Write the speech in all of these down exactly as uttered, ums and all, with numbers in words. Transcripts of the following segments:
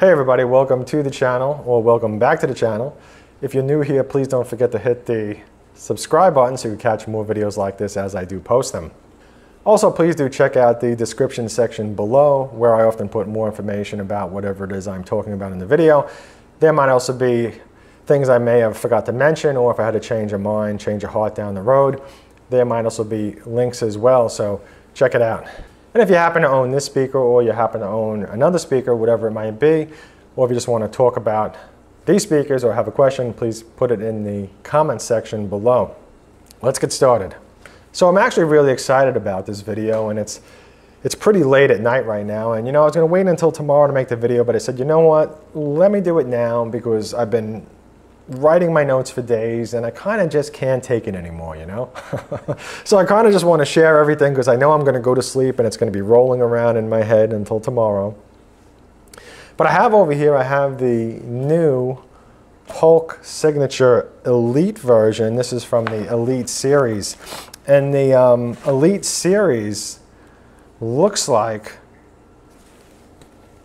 Hey everybody, welcome to the channel, or welcome back to the channel. If you're new here, please don't forget to hit the subscribe button so you can catch more videos like this as I do post them. Also, please do check out the description section below where I often put more information about whatever it is I'm talking about in the video. There might also be things I may have forgot to mention, or if I had to change a mind, change a heart down the road, there might also be links as well, so check it out. And if you happen to own this speaker, or you happen to own another speaker, whatever it might be, or if you just want to talk about these speakers or have a question, please put it in the comments section below. Let's get started. So I'm actually really excited about this video, and it's it's pretty late at night right now, and you know, I was going to wait until tomorrow to make the video, but I said, you know what, let me do it now, because I've been writing my notes for days and I kind of just can't take it anymore, you know? So I kind of just want to share everything, because I know I'm going to go to sleep and it's going to be rolling around in my head until tomorrow. But I have over here, I have the new Polk Signature Elite version. This is from the Elite series. And the um, Elite series looks like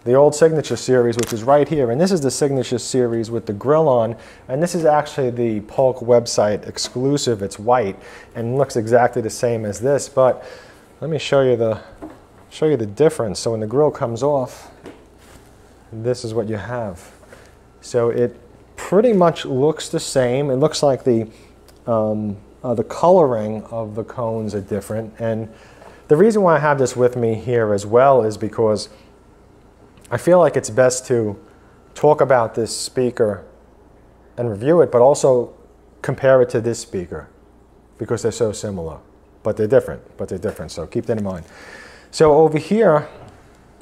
the old Signature series, which is right here, and this is the Signature series with the grill on, and this is actually the Polk website exclusive. It's white and looks exactly the same as this, but let me show you the show you the difference. So when the grill comes off, this is what you have. So it pretty much looks the same. It looks like the um, uh, the coloring of the cones are different, and the reason why I have this with me here as well is because I feel like it's best to talk about this speaker and review it, but also compare it to this speaker, because they're so similar, but they're different, but they're different, so keep that in mind. So over here,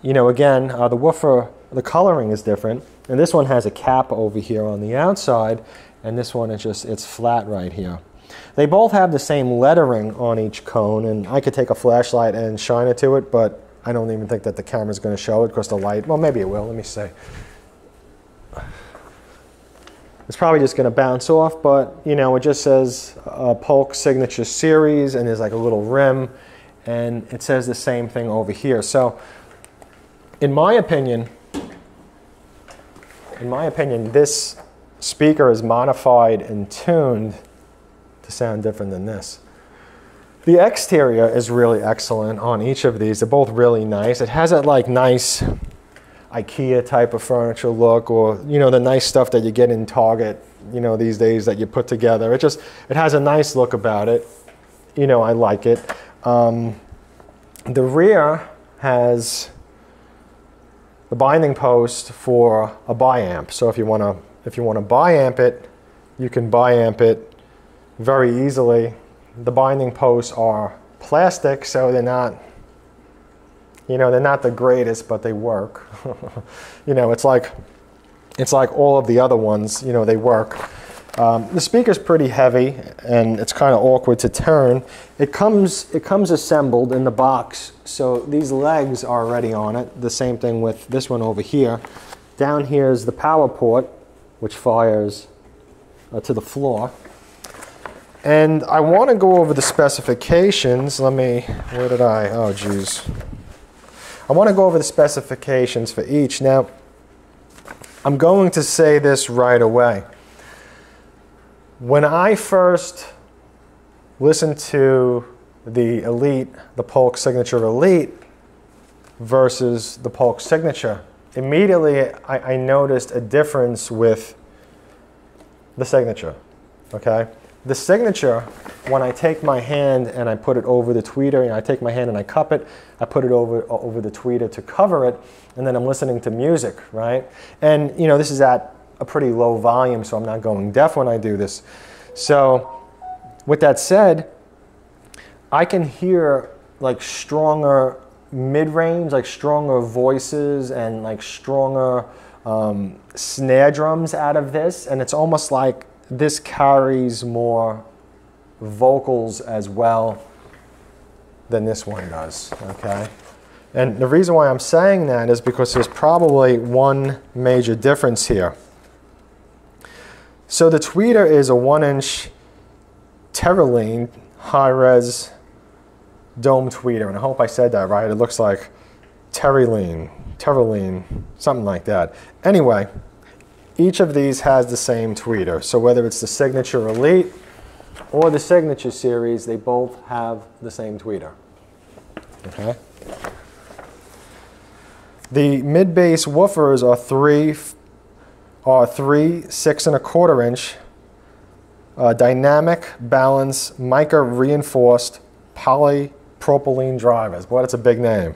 you know, again, uh, the woofer, the coloring is different, and this one has a cap over here on the outside, and this one is just, it's flat right here. They both have the same lettering on each cone, and I could take a flashlight and shine it to it, but I don't even think that the camera's going to show it, because the light, well, maybe it will, let me see. It's probably just going to bounce off, but, you know, it just says uh, Polk Signature Series, and there's like a little rim, and it says the same thing over here. So, in my opinion, in my opinion, this speaker is modified and tuned to sound different than this. The exterior is really excellent on each of these. They're both really nice. It has that like nice IKEA type of furniture look, or you know, the nice stuff that you get in Target, you know, these days that you put together. It just, it has a nice look about it. You know, I like it. Um, the rear has the binding post for a biamp. So if you wanna, if you wanna biamp it, you can biamp it very easily. The binding posts are plastic, so they're not, you know, they're not the greatest, but they work. You know, it's like, it's like all of the other ones, you know, they work. Um, the speaker's pretty heavy, and it's kind of awkward to turn. It comes, it comes assembled in the box, so these legs are already on it. The same thing with this one over here. Down here is the power port, which fires uh, to the floor. And I want to go over the specifications. Let me, where did I, oh geez. I want to go over the specifications for each. Now, I'm going to say this right away. When I first listened to the Elite, the Polk Signature Elite versus the Polk Signature, immediately I, I noticed a difference with the Signature, okay? The Signature, when I take my hand and I put it over the tweeter, you know, I take my hand and I cup it, I put it over, over the tweeter to cover it, and then I'm listening to music, right? And, you know, this is at a pretty low volume, so I'm not going deaf when I do this. So, with that said, I can hear, like, stronger mid-range, like, stronger voices and, like, stronger um, snare drums out of this, and it's almost like this carries more vocals as well than this one does, okay? And the reason why I'm saying that is because there's probably one major difference here. So the tweeter is a one-inch Terylene high-res dome tweeter, and I hope I said that right. It looks like Terylene, Terylene, something like that. Anyway, each of these has the same tweeter. So whether it's the Signature Elite or the Signature Series, they both have the same tweeter. Okay. The mid-bass woofers are three, are three six and a quarter inch uh, dynamic balance mica reinforced polypropylene drivers. Boy, that's a big name.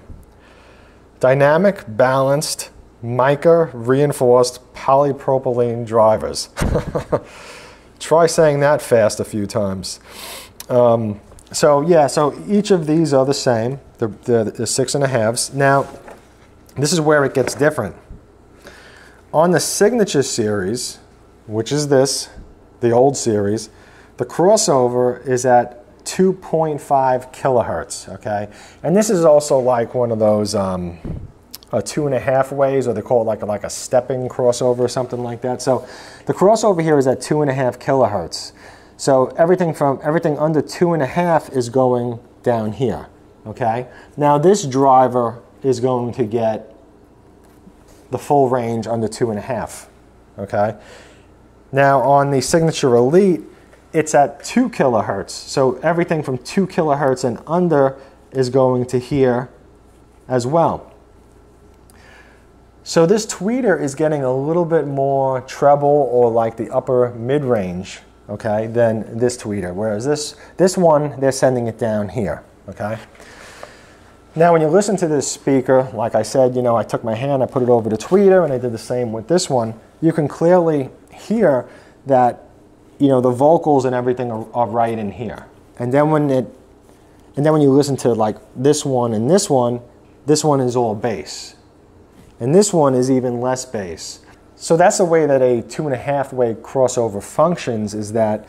Dynamic balanced mica reinforced polypropylene drivers. Try saying that fast a few times. Um, so yeah, so each of these are the same. The, the, the six and a halves. Now, this is where it gets different. On the Signature Series, which is this, the old series, the crossover is at two point five kilohertz, okay? And this is also like one of those um, uh, two and a half ways, or they call it like a, like a stepping crossover or something like that. So the crossover here is at two and a half kilohertz. So everything from everything under two and a half is going down here, okay? Now this driver is going to get the full range under two and a half, okay? Now on the Signature Elite, it's at two kilohertz. So everything from two kilohertz and under is going to here as well. So this tweeter is getting a little bit more treble, or like the upper mid-range, okay, than this tweeter. Whereas this, this one, they're sending it down here, okay? Now when you listen to this speaker, like I said, you know, I took my hand, I put it over the tweeter, and I did the same with this one. You can clearly hear that, you know, the vocals and everything are, are right in here. And then when it, and then when you listen to like this one and this one, this one is all bass. And this one is even less bass. So that's the way that a two and a half way crossover functions, is that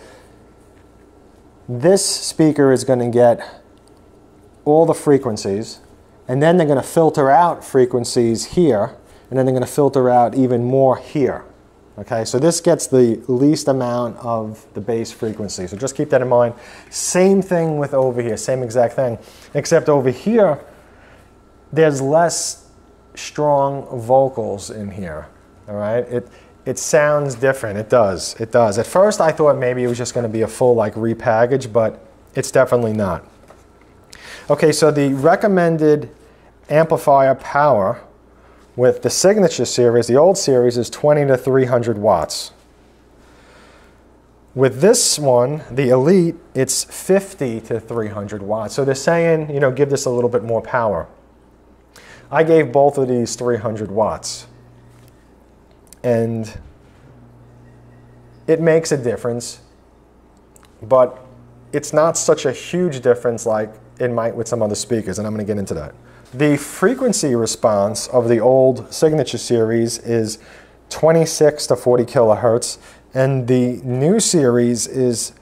this speaker is going to get all the frequencies, and then they're going to filter out frequencies here, and then they're going to filter out even more here. Okay, so this gets the least amount of the bass frequency. So just keep that in mind. Same thing with over here, same exact thing. Except over here, there's less strong vocals in here, all right? It, it sounds different, it does, it does. At first I thought maybe it was just gonna be a full like repackage, but it's definitely not. Okay, so the recommended amplifier power with the Signature Series, the old series, is twenty to three hundred watts. With this one, the Elite, it's fifty to three hundred watts. So they're saying, you know, give this a little bit more power. I gave both of these three hundred watts. And it makes a difference, but it's not such a huge difference like it might with some other speakers, and I'm going to get into that. The frequency response of the old Signature Series is twenty-six to forty kilohertz, and the new series is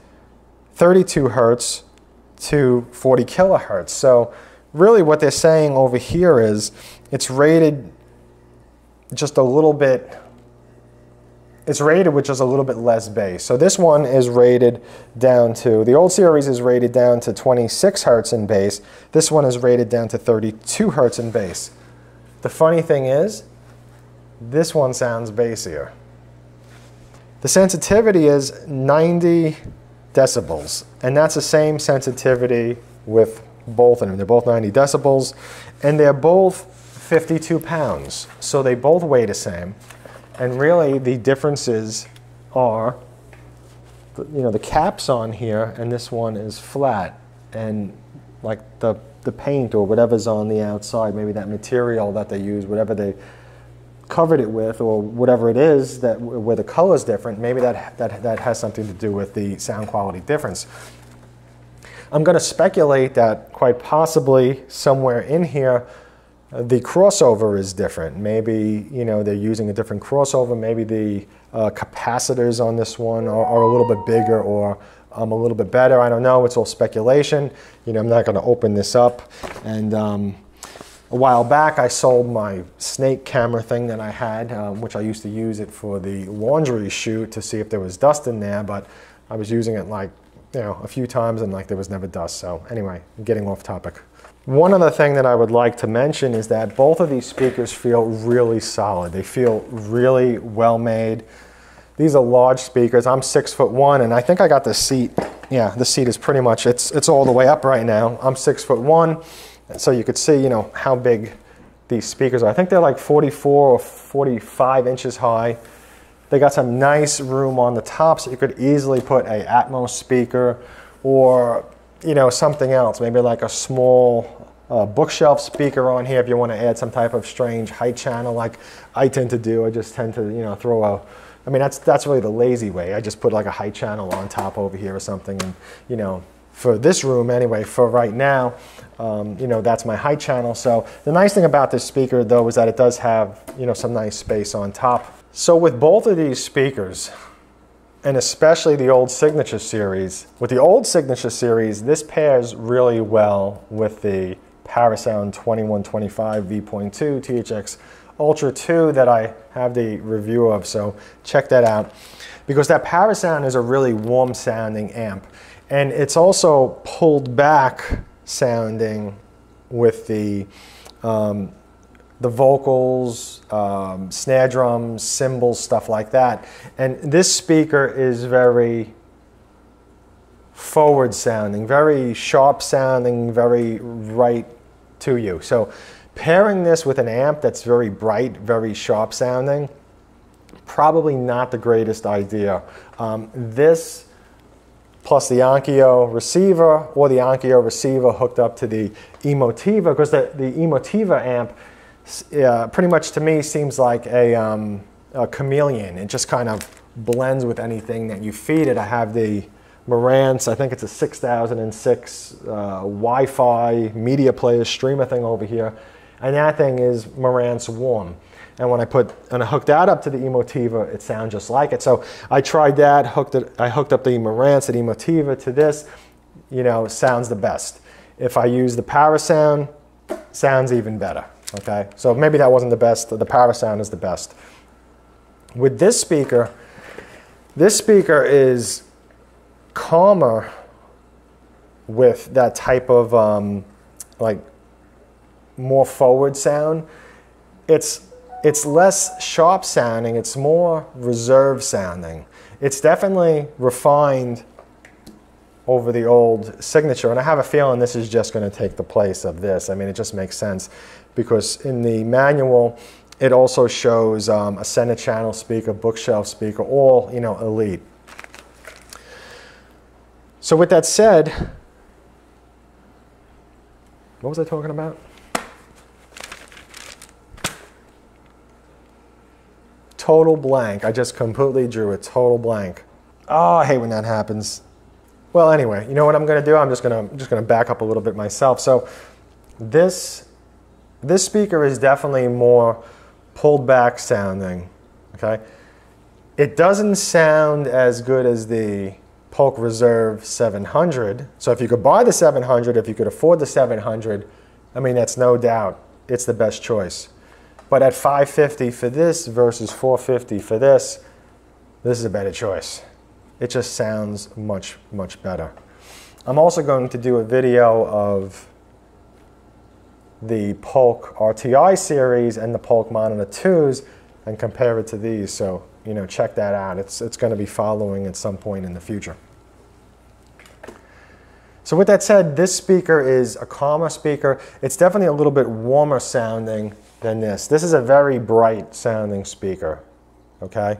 thirty-two hertz to forty kilohertz. So really what they're saying over here is it's rated just a little bit, it's rated with just a little bit less bass. So this one is rated down to, the old series is rated down to twenty-six hertz in bass. This one is rated down to thirty-two hertz in bass. The funny thing is, this one sounds bassier. The sensitivity is ninety decibels, and that's the same sensitivity with both of them. They're both ninety decibels, and they're both fifty-two pounds, so they both weigh the same. And really, the differences are, you know, the cap's on here, and this one is flat. And like the, the paint or whatever's on the outside, maybe that material that they use, whatever they covered it with, or whatever it is that where the color's different, maybe that, that, that has something to do with the sound quality difference. I'm going to speculate that quite possibly somewhere in here, the crossover is different. Maybe, you know, they're using a different crossover. Maybe the uh, capacitors on this one are, are a little bit bigger, or um, a little bit better. I don't know. It's all speculation. You know, I'm not going to open this up. And um, a while back, I sold my snake camera thing that I had, um, which I used to use it for the laundry shoot to see if there was dust in there. But I was using it like, you know, a few times, and like there was never dust. So anyway, I'm getting off topic. One other thing that I would like to mention is that both of these speakers feel really solid. They feel really well made. These are large speakers. I'm six foot one, and I think I got the seat. Yeah, the seat is pretty much, it's, it's all the way up right now. I'm six foot one, so you could see, you know, how big these speakers are. I think they're like forty-four or forty-five inches high. They got some nice room on the top, so you could easily put a Atmos speaker or, you know, something else, maybe like a small uh, bookshelf speaker on here if you want to add some type of strange height channel like I tend to do. I just tend to, you know, throw a, I mean, that's, that's really the lazy way. I just put like a height channel on top over here or something, and, you know, for this room anyway, for right now, um, you know, that's my height channel. So the nice thing about this speaker though is that it does have, you know, some nice space on top. So with both of these speakers, and especially the old Signature series, with the old Signature series, this pairs really well with the Parasound twenty-one twenty-five V.two T H X Ultra two that I have the review of, so check that out. Because that Parasound is a really warm sounding amp. And it's also pulled back sounding with the, um, the vocals, um, snare drums, cymbals, stuff like that. And this speaker is very forward sounding, very sharp sounding, very right to you. So pairing this with an amp that's very bright, very sharp sounding, probably not the greatest idea. Um, this plus the Onkyo receiver, or the Onkyo receiver hooked up to the Emotiva, because the, the Emotiva amp uh, pretty much to me seems like a, um, a chameleon. It just kind of blends with anything that you feed it. I have the Marantz, I think it's a six thousand six uh, Wi-Fi media player streamer thing over here, and that thing is Marantz warm. And when I put, and I hooked that up to the Emotiva, it sounds just like it. So I tried that, hooked it, I hooked up the Marantz and Emotiva to this, you know, sounds the best. If I use the Parasound, sounds even better, okay? So maybe that wasn't the best, the Parasound is the best. With this speaker, this speaker is calmer with that type of, um, like, more forward sound. It's, It's less sharp sounding, it's more reserved sounding. It's definitely refined over the old Signature, and I have a feeling this is just gonna take the place of this. I mean, it just makes sense, because in the manual, it also shows um, a center channel speaker, bookshelf speaker, all, you know, elite. So with that said, what was I talking about? Total blank. I just completely drew a total blank. Oh, I hate when that happens. Well, anyway, you know what I'm going to do? I'm just going to just going to back up a little bit myself. So this this speaker is definitely more pulled back sounding. Okay, it doesn't sound as good as the Polk Reserve seven hundred. So if you could buy the seven hundred, if you could afford the seven hundred, I mean, that's no doubt it's the best choice. But at five fifty for this versus four fifty for this, this is a better choice. It just sounds much, much better. I'm also going to do a video of the Polk R T I series and the Polk Monitor twos and compare it to these. So, you know, check that out. It's, it's going to be following at some point in the future. So with that said, this speaker is a calmer speaker. It's definitely a little bit warmer sounding than this. This is a very bright sounding speaker, okay?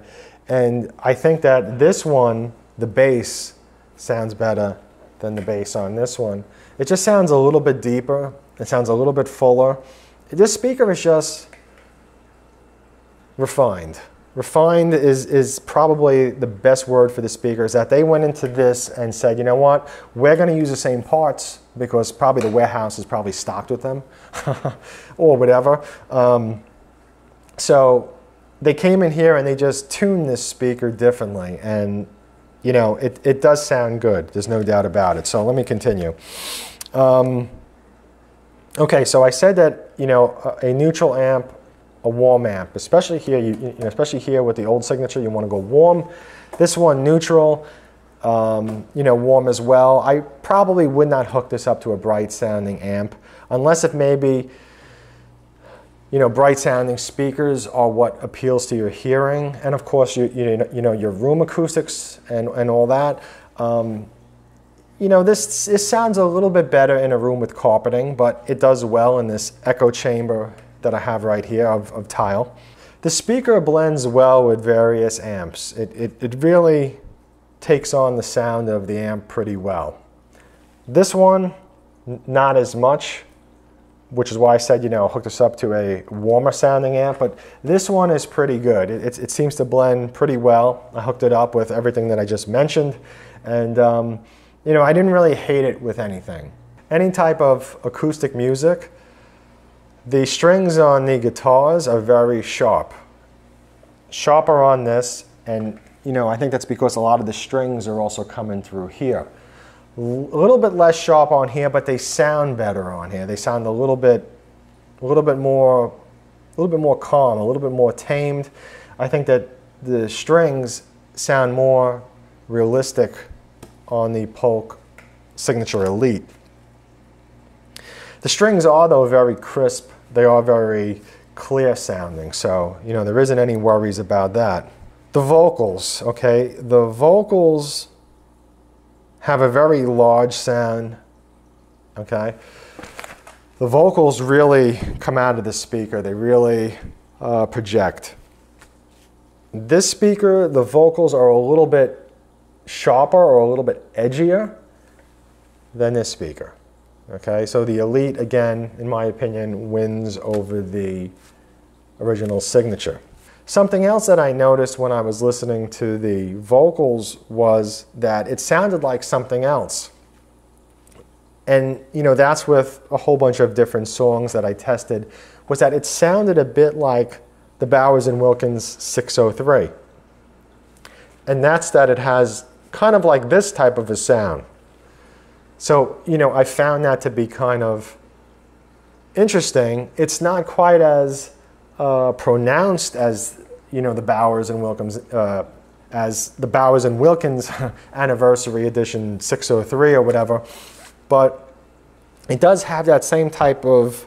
And I think that this one, the bass, sounds better than the bass on this one. It just sounds a little bit deeper. It sounds a little bit fuller. This speaker is just refined. Refined is, is probably the best word for the speaker, is that they went into this and said, you know what, we're going to use the same parts because probably the warehouse is probably stocked with them or whatever. Um, so they came in here and they just tuned this speaker differently. And, you know, it, it does sound good. There's no doubt about it. So let me continue. Um, okay, so I said that, you know, a, a neutral amp, a warm amp, especially here, you, you know, especially here with the old Signature, you want to go warm. This one, neutral. um, you know, warm as well. I probably would not hook this up to a bright sounding amp unless if maybe, you know, bright sounding speakers are what appeals to your hearing, and of course you, you, you know, your room acoustics and, and all that. Um, you know, this, this sounds a little bit better in a room with carpeting, but it does well in this echo chamber that I have right here of, of tile. The speaker blends well with various amps. It, it, it really takes on the sound of the amp pretty well. This one, not as much, which is why I said, you know, hook this up to a warmer sounding amp, but this one is pretty good. It, it, it seems to blend pretty well. I hooked it up with everything that I just mentioned, and um, you know, I didn't really hate it with anything. Any type of acoustic music, the strings on the guitars are very sharp. Sharper on this, and you know, I think that's because a lot of the strings are also coming through here. A little bit less sharp on here, but they sound better on here. They sound a little bit, a little bit more, a little bit more calm, a little bit more tamed. I think that the strings sound more realistic on the Polk Signature Elite. The strings are, though, very crisp. They are very clear sounding, so you know, there isn't any worries about that. The vocals, okay, the vocals have a very large sound, okay. The vocals really come out of the speaker. They really uh, project. This speaker, the vocals are a little bit sharper or a little bit edgier than this speaker. Okay, so the Elite, again, in my opinion, wins over the original Signature. Something else that I noticed when I was listening to the vocals was that it sounded like something else. And, you know, that's with a whole bunch of different songs that I tested, was that it sounded a bit like the Bowers and Wilkins six oh three. And that's that it has kind of like this type of a sound. So, you know, I found that to be kind of interesting. It's not quite as uh, pronounced as, you know, the Bowers and Wilkins, uh, as the Bowers and Wilkins Anniversary Edition six oh three or whatever, but it does have that same type of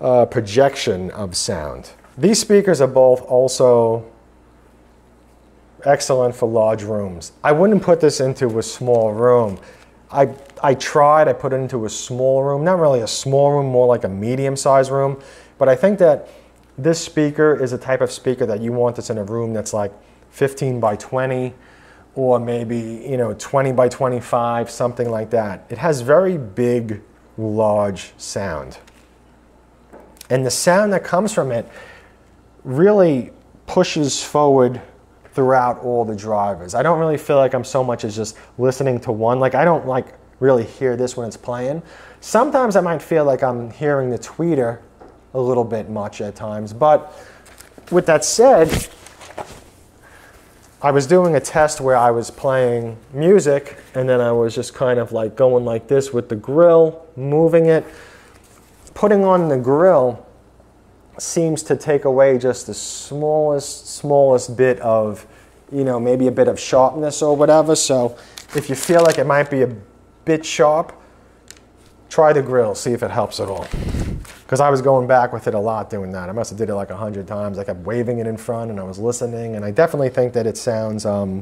uh, projection of sound. These speakers are both also excellent for large rooms. I wouldn't put this into a small room. I, I tried, I put it into a small room, not really a small room, more like a medium-sized room, but I think that this speaker is a type of speaker that you want that's in a room that's like fifteen by twenty, or maybe, you know, twenty by twenty-five, something like that. It has very big, large sound. And the sound that comes from it really pushes forward throughout all the drivers. I don't really feel like I'm so much as just listening to one. Like I don't like really hear this when it's playing. Sometimes I might feel like I'm hearing the tweeter a little bit much at times. But with that said, I was doing a test where I was playing music and then I was just kind of like going like this with the grill, moving it. Putting on the grill seems to take away just the smallest, smallest bit of, you know, maybe a bit of sharpness or whatever. So if you feel like it might be a bit sharp, try the grill, see if it helps at all. Because I was going back with it a lot doing that. I must have did it like a hundred times. I kept waving it in front and I was listening, and I definitely think that it sounds, um,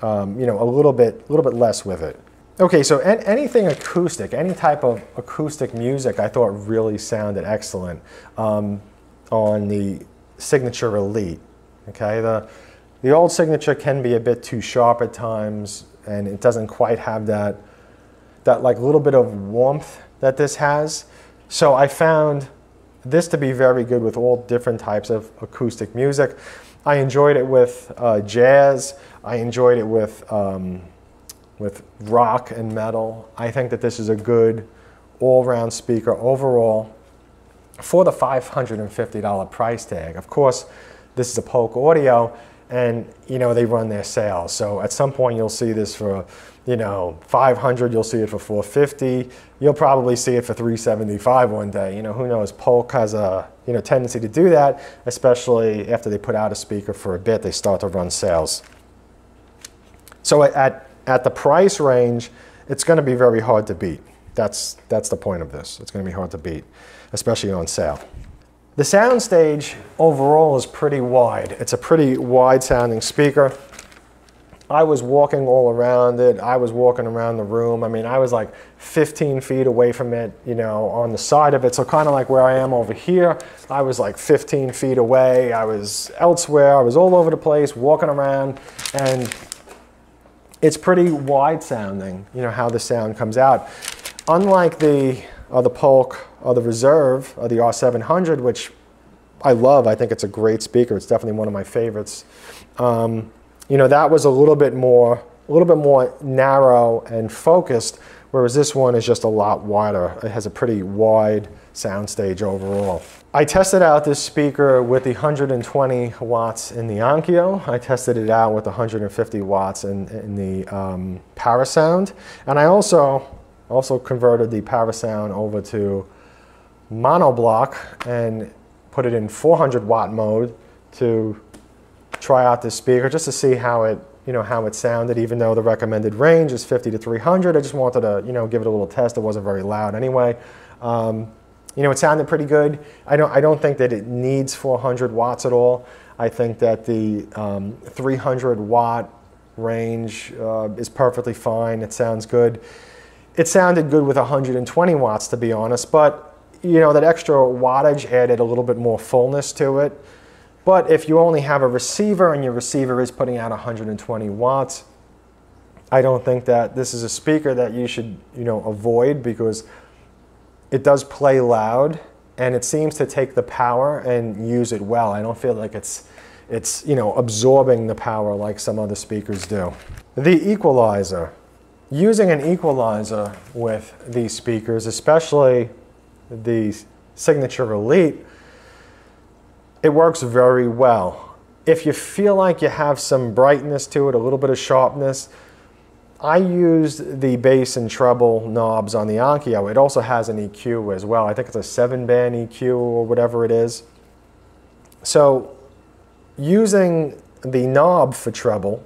um, you know, a little bit, a little bit less with it. Okay, so anything acoustic, any type of acoustic music I thought really sounded excellent. Um, on the Signature Elite, okay? The, the old Signature can be a bit too sharp at times, and it doesn't quite have that, that like little bit of warmth that this has. So I found this to be very good with all different types of acoustic music. I enjoyed it with uh, jazz. I enjoyed it with, um, with rock and metal. I think that this is a good all-round speaker overall for the five hundred fifty dollar price tag. Of course, this is a Polk Audio, and you know, they run their sales. So at some point you'll see this for, you know, five hundred, you'll see it for four fifty, you'll probably see it for three seventy-five one day. You know, who knows? Polk has a, you know, tendency to do that, especially after they put out a speaker for a bit, they start to run sales. So at at the price range, it's going to be very hard to beat. That's, that's the point of this. It's going to be hard to beat, especially on sale. The soundstage overall is pretty wide. It's a pretty wide sounding speaker. I was walking all around it. I was walking around the room. I mean, I was like fifteen feet away from it, you know, on the side of it. So kind of like where I am over here, I was like fifteen feet away. I was elsewhere. I was all over the place walking around, and it's pretty wide sounding, you know, how the sound comes out. Unlike the, uh, the Polk or the Reserve or the R seven hundred, which I love. I think it's a great speaker. It's definitely one of my favorites. Um, You know, that was a little bit more, a little bit more narrow and focused, whereas this one is just a lot wider. It has a pretty wide soundstage overall. I tested out this speaker with the one hundred twenty watts in the Onkyo. I tested it out with one hundred fifty watts in, in the um, Parasound, and I also also converted the Parasound over to monoblock and put it in four hundred watt mode to try out this speaker just to see how it, you know, how it sounded. Even though the recommended range is fifty to three hundred, I just wanted to, you know, give it a little test. It wasn't very loud anyway. Um, you know, it sounded pretty good. I don't, I don't think that it needs four hundred watts at all. I think that the um, three hundred watt range uh, is perfectly fine. It sounds good. It sounded good with one hundred twenty watts, to be honest, but you know, that extra wattage added a little bit more fullness to it. But if you only have a receiver and your receiver is putting out one hundred twenty watts, I don't think that this is a speaker that you should, you know, avoid, because it does play loud and it seems to take the power and use it well. I don't feel like it's, it's, you know, absorbing the power like some other speakers do. The equalizer. Using an equalizer with these speakers, especially the Signature Elite, it works very well. If you feel like you have some brightness to it, a little bit of sharpness, I used the bass and treble knobs on the Onkyo. It also has an E Q as well. I think it's a seven band E Q or whatever it is. So using the knob for treble,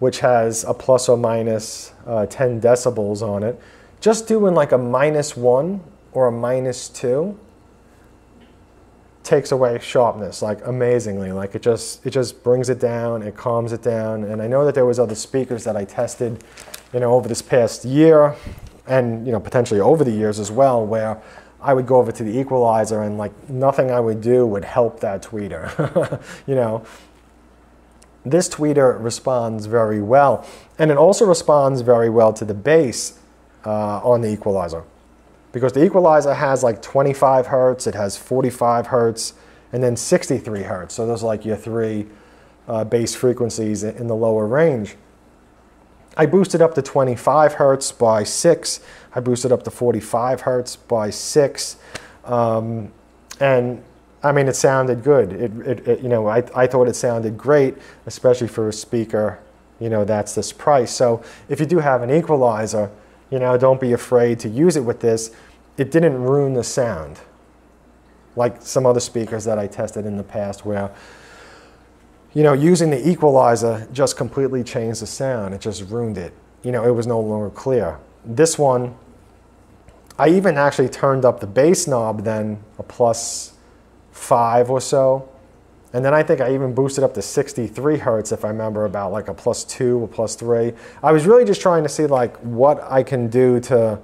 which has a plus or minus uh, ten decibels on it, just doing like a minus one or a minus two takes away sharpness, like amazingly. Like it just it just brings it down, it calms it down. And I know that there was other speakers that I tested, you know, over this past year, and you know, potentially over the years as well, where I would go over to the equalizer and like nothing I would do would help that tweeter. You know, this tweeter responds very well, and it also responds very well to the bass uh, on the equalizer. Because the equalizer has like twenty-five hertz, it has forty-five hertz, and then sixty-three hertz. So those are like your three uh, bass frequencies in the lower range. I boosted up to twenty-five hertz by six. I boosted up to forty-five hertz by six. Um, and I mean, it sounded good. It, it, it, you know, I, I thought it sounded great, especially for a speaker, you know, that's this price. So if you do have an equalizer, you know, don't be afraid to use it with this. It didn't ruin the sound, like some other speakers that I tested in the past where, you know, using the equalizer just completely changed the sound. It just ruined it. You know, it was no longer clear. This one, I even actually turned up the bass knob then a plus five or so. And then I think I even boosted up to sixty-three hertz, if I remember, about like a plus two or plus three. I was really just trying to see like what I can do to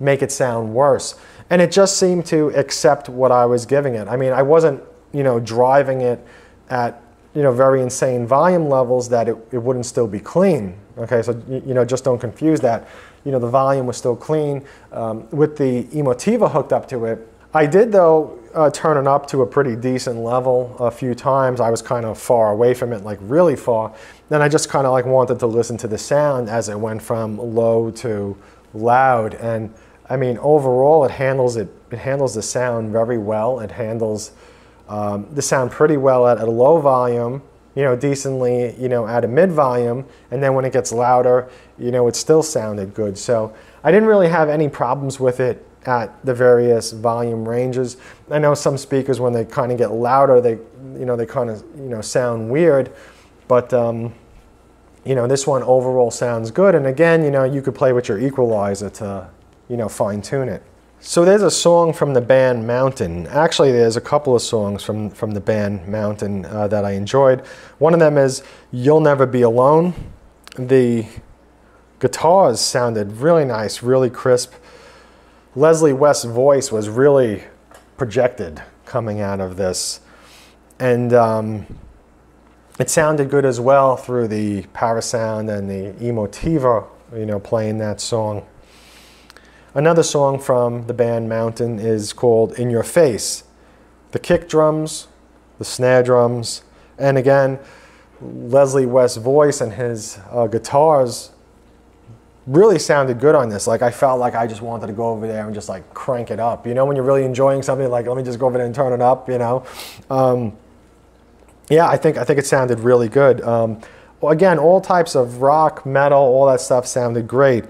make it sound worse. And it just seemed to accept what I was giving it. I mean, I wasn't, you know, driving it at, you know, very insane volume levels that it, it wouldn't still be clean. Okay, so, you know, just don't confuse that. You know, the volume was still clean. Um, with the Emotiva hooked up to it, I did, though, uh, turn it up to a pretty decent level a few times. I was kind of far away from it, like really far. Then I just kind of like wanted to listen to the sound as it went from low to loud. And I mean, overall, it handles it. It handles the sound very well. It handles um, the sound pretty well at, at a low volume, you know, decently, you know, at a mid volume. And then when it gets louder, you know, it still sounded good. So I didn't really have any problems with it at the various volume ranges. I know some speakers, when they kind of get louder, they, you know, they kind of, you know, sound weird, but um, you know, this one overall sounds good. And again, you know, you could play with your equalizer to, you know, fine tune it. So there's a song from the band Mountain. Actually, there's a couple of songs from, from the band Mountain uh, that I enjoyed. One of them is You'll Never Be Alone. The guitars sounded really nice, really crisp. Leslie West's voice was really projected coming out of this. And um, it sounded good as well through the Parasound and the Emotiva, you know, playing that song. Another song from the band Mountain is called In Your Face. The kick drums, the snare drums, and again, Leslie West's voice and his uh, guitars really sounded good on this. Like, I felt like I just wanted to go over there and just like crank it up. You know, when you're really enjoying something, like, let me just go over there and turn it up, you know? Um, yeah, I think, I think it sounded really good. Um, again, all types of rock, metal, all that stuff sounded great.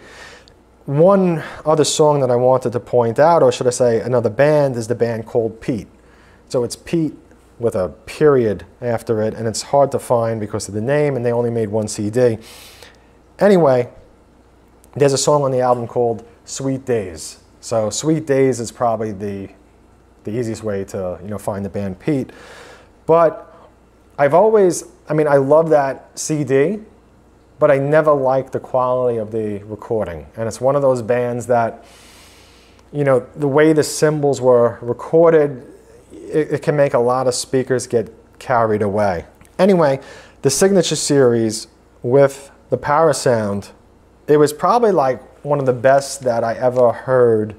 One other song that I wanted to point out, or should I say another band, is the band called Pete. So it's Pete with a period after it, and it's hard to find because of the name, and they only made one C D. Anyway, there's a song on the album called Sweet Days. So Sweet Days is probably the, the easiest way to, you know, find the band Pete. But I've always, I mean, I love that C D. But I never liked the quality of the recording. And it's one of those bands that, you know, the way the cymbals were recorded, it, it can make a lot of speakers get carried away. Anyway, the Signature Series with the Parasound, it was probably like one of the best that I ever heard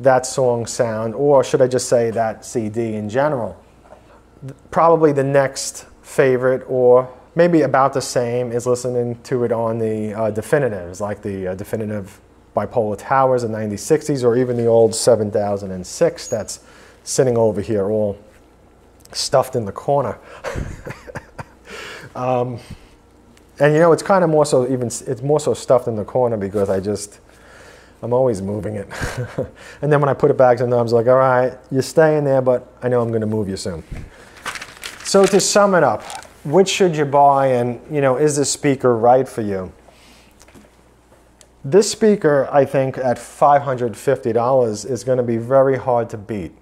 that song sound, or should I just say that C D in general. Probably the next favorite, or maybe about the same, is listening to it on the uh, Definitives, like the uh, Definitive Bipolar Towers in the nineteen sixties, or even the old seven thousand six that's sitting over here all stuffed in the corner. um, and you know, it's kind of more so even, it's more so stuffed in the corner because I just, I'm always moving it. And then when I put it back, sometimes I'm like, all right, you're staying there, but I know I'm going to move you soon. So to sum it up, which should you buy, and, you know, is this speaker right for you? This speaker, I think, at five hundred fifty dollars is going to be very hard to beat.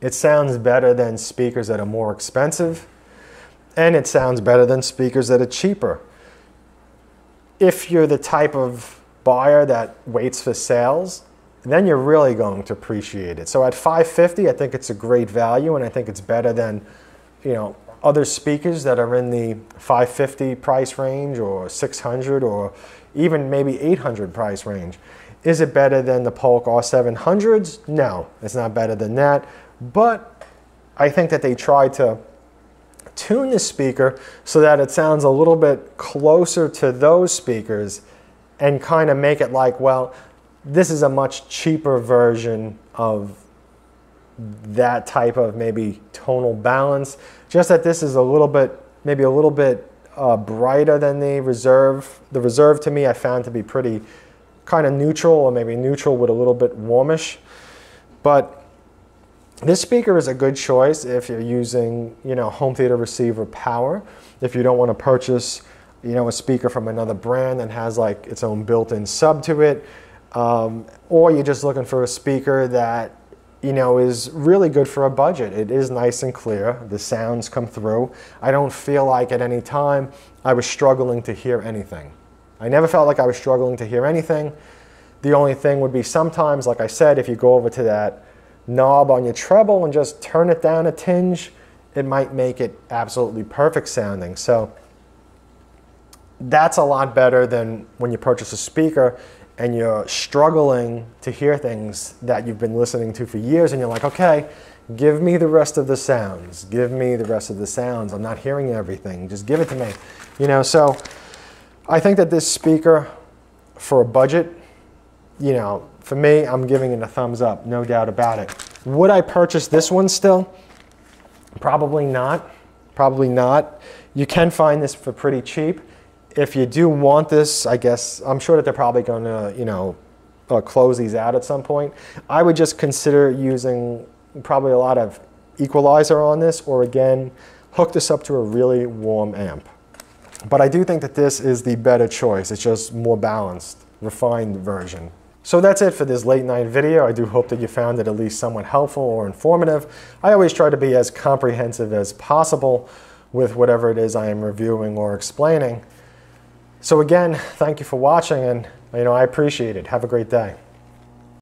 It sounds better than speakers that are more expensive, and it sounds better than speakers that are cheaper. If you're the type of buyer that waits for sales, then you're really going to appreciate it. So at five hundred fifty dollars, I think it's a great value, and I think it's better than, you know, other speakers that are in the five hundred fifty dollars price range, or six hundred dollars, or even maybe eight hundred dollars price range. Is it better than the Polk R seven hundreds? No, it's not better than that. But I think that they tried to tune the speaker so that it sounds a little bit closer to those speakers, and kind of make it like, well, this is a much cheaper version of that type of maybe tonal balance. Just that this is a little bit, maybe a little bit uh, brighter than the Reserve. The Reserve, to me, I found to be pretty kind of neutral, or maybe neutral with a little bit warmish. But this speaker is a good choice if you're using, you know, home theater receiver power. If you don't want to purchase, you know, a speaker from another brand that has like its own built-in sub to it, um, or you're just looking for a speaker that, you know, is really good for a budget. It is nice and clear. The sounds come through. I don't feel like at any time I was struggling to hear anything. I never felt like I was struggling to hear anything. The only thing would be sometimes, like I said, if you go over to that knob on your treble and just turn it down a tinge, it might make it absolutely perfect sounding. So that's a lot better than when you purchase a speaker and you're struggling to hear things that you've been listening to for years, and you're like, okay, give me the rest of the sounds. Give me the rest of the sounds. I'm not hearing everything. Just give it to me. You know, so I think that this speaker, for a budget, you know, for me, I'm giving it a thumbs up, no doubt about it. Would I purchase this one still? Probably not. Probably not. You can find this for pretty cheap. If you do want this, I guess, I'm sure that they're probably going to, you know, uh, close these out at some point. I would just consider using probably a lot of equalizer on this, or again, hook this up to a really warm amp. But I do think that this is the better choice. It's just more balanced, refined version. So that's it for this late night video. I do hope that you found it at least somewhat helpful or informative. I always try to be as comprehensive as possible with whatever it is I am reviewing or explaining. So again, thank you for watching, and you know, I appreciate it. Have a great day.